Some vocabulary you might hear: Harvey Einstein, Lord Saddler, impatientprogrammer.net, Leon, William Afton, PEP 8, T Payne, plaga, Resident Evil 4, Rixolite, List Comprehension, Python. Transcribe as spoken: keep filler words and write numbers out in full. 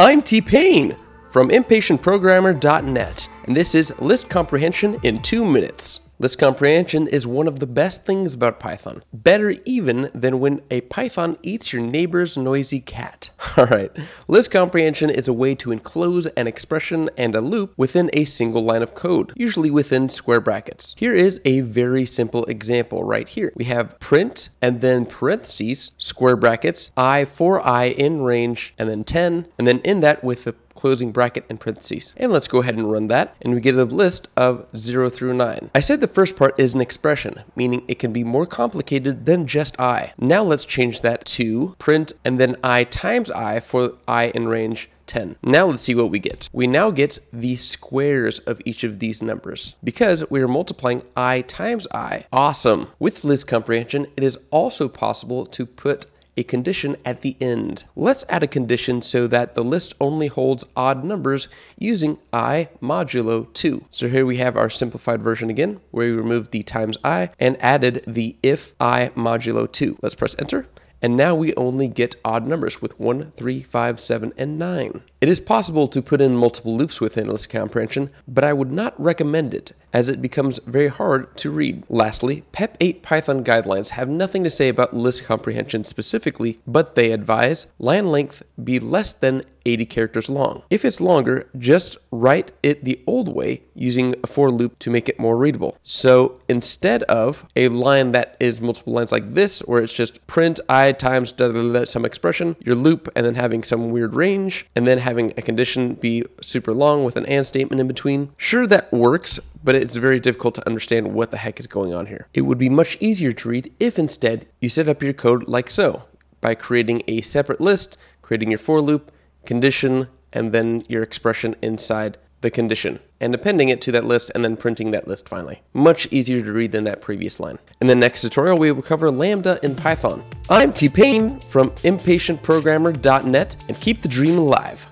I'm T Payne from impatient programmer dot net, and this is List Comprehension in two minutes. List comprehension is one of the best things about Python. Better even than when a Python eats your neighbor's noisy cat. Alright, list comprehension is a way to enclose an expression and a loop within a single line of code, usually within square brackets. Here is a very simple example right here. We have print and then parentheses, square brackets, I for I in range, and then ten, and then in that with a closing bracket and parentheses. And let's go ahead and run that, and we get a list of zero through nine. I said the first part is an expression, meaning it can be more complicated than just I. Now let's change that to print and then I times I for I in range ten. Now let's see what we get. We now get the squares of each of these numbers because we are multiplying I times I. Awesome. With list comprehension, it is also possible to put a condition at the end. Let's add a condition so that the list only holds odd numbers using I modulo two. So here we have our simplified version again, where we removed the times I and added the if I modulo two. Let's press enter. And now we only get odd numbers with one, three, five, seven, and nine. It is possible to put in multiple loops within list comprehension, but I would not recommend it, as it becomes very hard to read. Lastly, PEP eight Python guidelines have nothing to say about list comprehension specifically, but they advise line length be less than eighty characters long. If it's longer, just write it the old way using a for loop to make it more readable. So instead of a line that is multiple lines like this, where it's just print I times da, da, da, some expression, your loop, and then having some weird range, and then having a condition be super long with an and statement in between. Sure, that works, but it's very difficult to understand what the heck is going on here. It would be much easier to read if instead you set up your code like so, by creating a separate list, creating your for loop, condition, and then your expression inside the condition, and appending it to that list, and then printing that list finally. Much easier to read than that previous line. In the next tutorial, we will cover Lambda in Python. I'm T Payne from impatient programmer dot net, and keep the dream alive.